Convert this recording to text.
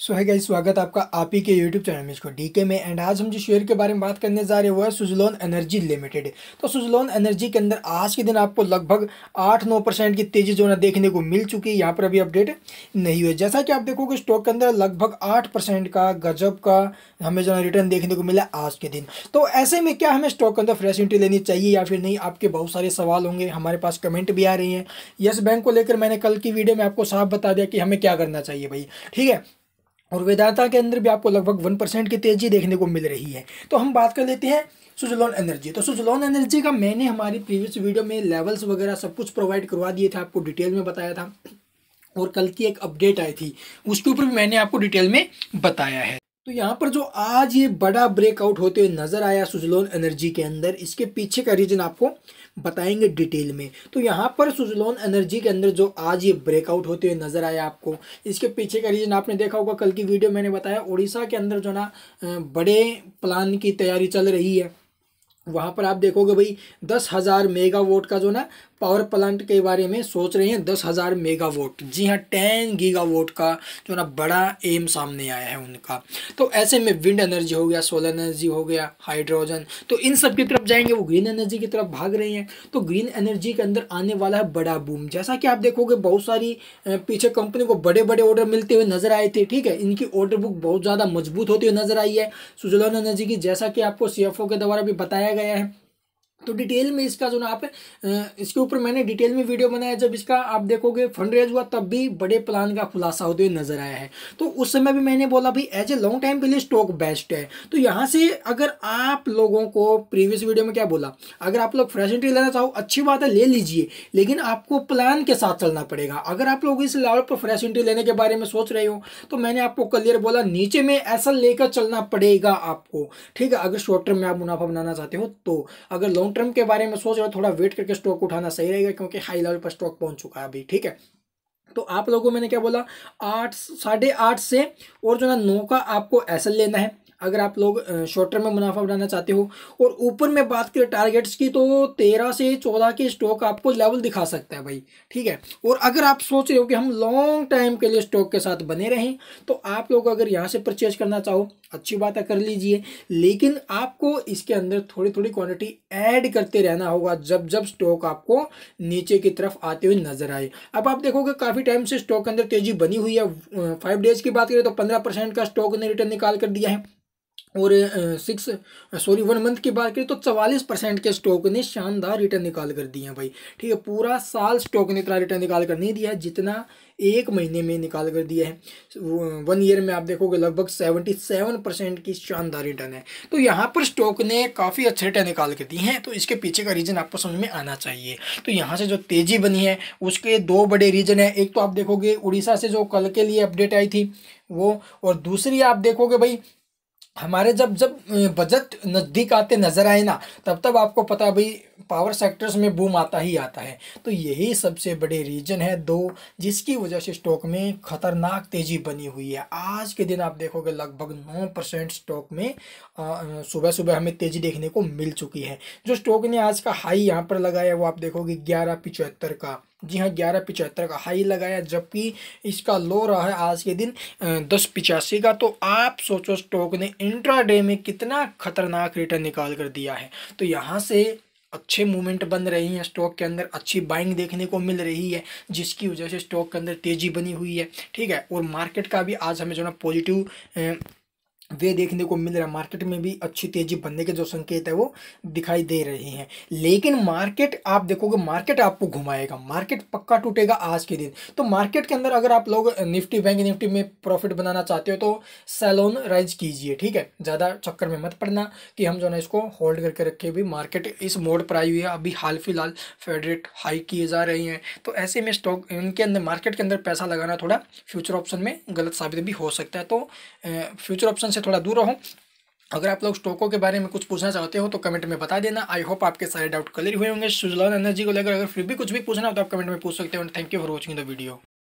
सो है गाइस, स्वागत आपका आप ही के यूट्यूब चैनल में इसको डीके में। एंड आज हम जो शेयर के बारे में बात करने जा रहे हैं वो है सुजलॉन एनर्जी लिमिटेड। तो सुजलॉन एनर्जी के अंदर आज के दिन आपको लगभग 8-9% की तेजी जो ना देखने को मिल चुकी है। यहाँ पर अभी अपडेट नहीं हुई। जैसा कि आप देखोगे स्टॉक के अंदर लगभग 8% का गजब का हमें जो ना रिटर्न देखने को मिला आज के दिन। तो ऐसे में क्या हमें स्टॉक के अंदर फ्रेश एंट्री लेनी चाहिए या फिर नहीं, आपके बहुत सारे सवाल होंगे। हमारे पास कमेंट भी आ रही हैं। यस बैंक को लेकर मैंने कल की वीडियो में आपको साफ बता दिया कि हमें क्या करना चाहिए भाई, ठीक है। और वेदांता के अंदर भी आपको लगभग 1% की तेजी देखने को मिल रही है। तो हम बात कर लेते हैं सुजलॉन एनर्जी। तो सुजलॉन एनर्जी का मैंने हमारी प्रीवियस वीडियो में लेवल्स वगैरह सब कुछ प्रोवाइड करवा दिए थे, आपको डिटेल में बताया था। और कल की एक अपडेट आई थी उसके ऊपर भी मैंने आपको डिटेल में बताया है। तो यहाँ पर जो आज ये बड़ा ब्रेकआउट होते हुए नज़र आया सुजलॉन एनर्जी के अंदर, इसके पीछे का रीज़न आपको बताएंगे डिटेल में। तो यहाँ पर सुजलॉन एनर्जी के अंदर जो आज ये ब्रेकआउट होते हुए नज़र आया आपको, इसके पीछे का रीज़न आपने देखा होगा, कल की वीडियो मैंने बताया। उड़ीसा के अंदर जो ना बड़े प्लान की तैयारी चल रही है। वहाँ पर आप देखोगे भाई 10,000 मेगावाट का जो ना पावर प्लांट के बारे में सोच रहे हैं। 10,000 मेगावाट, जी हाँ, 10 गीगावाट का जो ना बड़ा एम सामने आया है उनका। तो ऐसे में विंड एनर्जी हो गया, सोलर एनर्जी हो गया, हाइड्रोजन, तो इन सब की तरफ जाएंगे। वो ग्रीन एनर्जी की तरफ भाग रहे हैं। तो ग्रीन एनर्जी के अंदर आने वाला है बड़ा बूम। जैसा कि आप देखोगे बहुत सारी पीछे कंपनी को बड़े बड़े ऑर्डर मिलते हुए नजर आए थे, ठीक है। इनकी ऑर्डर बुक बहुत ज़्यादा मजबूत होती हुई नजर आई है सुजलॉन एनर्जी की, जैसा कि आपको CFO के द्वारा भी बताया गया है। तो डिटेल में इसका जो ना आप इसके ऊपर मैंने डिटेल में वीडियो बनाया। जब इसका आप देखोगे फंड रेज हुआ तब भी बड़े प्लान का खुलासा होते हुए नजर आया है। तो उस समय भी मैंने बोला भाई एज ए लॉन्ग टाइम के लिए स्टॉक बेस्ट है। तो यहाँ से अगर आप लोगों को प्रीवियस वीडियो में क्या बोला, अगर आप लोग फ्रेश एंट्री लेना चाहो अच्छी बात है, ले लीजिए, लेकिन आपको प्लान के साथ चलना पड़ेगा। अगर आप लोग इस लेवल पर फ्रेश एंट्री लेने के बारे में सोच रहे हो तो मैंने आपको क्लियर बोला नीचे में ऐसा लेकर चलना पड़ेगा आपको, ठीक है। अगर शॉर्ट टर्म में आप मुनाफा बनाना चाहते हो तो, अगर लॉन्ग टर्म के बारे में सोच रहे हो थोड़ा वेट करके स्टॉक उठाना सही रहेगा, क्योंकि हाई लेवल पर स्टॉक पहुंच चुका है अभी, ठीक है। तो आप लोगों को मैंने क्या बोला, 8, 8.5 से और जो ना 9 का आपको एसएल लेना है अगर आप लोग शॉर्ट टर्म में मुनाफा बनाना चाहते हो। और ऊपर में बात करें टारगेट्स की तो 13 से 14 के स्टॉक आपको लेवल दिखा सकता है भाई, ठीक है। और अगर आप सोच रहे हो कि हम लॉन्ग टाइम के लिए स्टॉक के साथ बने रहें तो आप लोग अगर यहाँ से परचेज करना चाहो अच्छी बात है, कर लीजिए, लेकिन आपको इसके अंदर थोड़ी थोड़ी क्वान्टिटी ऐड करते रहना होगा जब जब स्टॉक आपको नीचे की तरफ आते हुए नजर आए। अब आप देखोगे काफ़ी टाइम से स्टॉक के अंदर तेजी बनी हुई है। 5 डेज की बात करें तो 15% का स्टॉक ने रिटर्न निकाल कर दिया है। और 1 मंथ की बात करें तो 44% के स्टॉक ने शानदार रिटर्न निकाल कर दिए हैं भाई, ठीक है। पूरा साल स्टॉक ने इतना रिटर्न निकाल कर नहीं दिया है जितना 1 महीने में निकाल कर दिया है। 1 ईयर में आप देखोगे लगभग 77% की शानदार रिटर्न है। तो यहाँ पर स्टॉक ने काफ़ी अच्छे रिटर्न निकाल कर दिए हैं। तो इसके पीछे का रीज़न आपको समझ में आना चाहिए। तो यहाँ से जो तेज़ी बनी है उसके 2 बड़े रीज़न है। एक तो आप देखोगे उड़ीसा से जो कल के लिए अपडेट आई थी वो, और दूसरी आप देखोगे भाई हमारे जब जब बजट नज़दीक आते नज़र आए ना तब तब आपको पता है भाई पावर सेक्टर्स में बूम आता ही आता है। तो यही सबसे बड़े रीजन है 2, जिसकी वजह से स्टॉक में खतरनाक तेज़ी बनी हुई है। आज के दिन आप देखोगे लगभग 9% स्टॉक में सुबह सुबह हमें तेज़ी देखने को मिल चुकी है। जो स्टॉक ने आज का हाई यहाँ पर लगाया वो आप देखोगे 11.75 का, जी हाँ 11.75 का हाई लगाया, जबकि इसका लो रहा है आज के दिन 10.85 का। तो आप सोचो स्टॉक ने इंट्राडे में कितना खतरनाक रिटर्न निकाल कर दिया है। तो यहाँ से अच्छे मूवमेंट बन रही हैं स्टॉक के अंदर, अच्छी बाइंग देखने को मिल रही है जिसकी वजह से स्टॉक के अंदर तेज़ी बनी हुई है, ठीक है। और मार्केट का भी आज हमें जो ना पॉजिटिव वे देखने को मिल रहा है। मार्केट में भी अच्छी तेज़ी बनने के जो संकेत है वो दिखाई दे रहे हैं। लेकिन मार्केट आप देखोगे मार्केट आपको घुमाएगा, मार्केट पक्का टूटेगा आज के दिन। तो मार्केट के अंदर अगर आप लोग निफ्टी बैंक निफ्टी में प्रॉफिट बनाना चाहते हो तो सैलोन राइज कीजिए, ठीक है। ज़्यादा चक्कर में मत पड़ना कि हम जो ना इसको होल्ड करके रखे, भी मार्केट इस मोड पर आई हुई है अभी हाल फिलहाल, फेड रेट हाई किए जा रहे हैं। तो ऐसे में स्टॉक इनके अंदर मार्केट के अंदर पैसा लगाना थोड़ा फ्यूचर ऑप्शन में गलत साबित भी हो सकता है। तो फ्यूचर ऑप्शन से थोड़ा दूर रहो। अगर आप लोग स्टॉकों के बारे में कुछ पूछना चाहते हो तो कमेंट में बता देना। आई होप आपके सारे डाउट क्लियर हुए होंगे सुजलॉन एनर्जी को लेकर। अगर फिर भी कुछ भी पूछना हो तो आप कमेंट में पूछ सकते हो। Thank you for watching the video.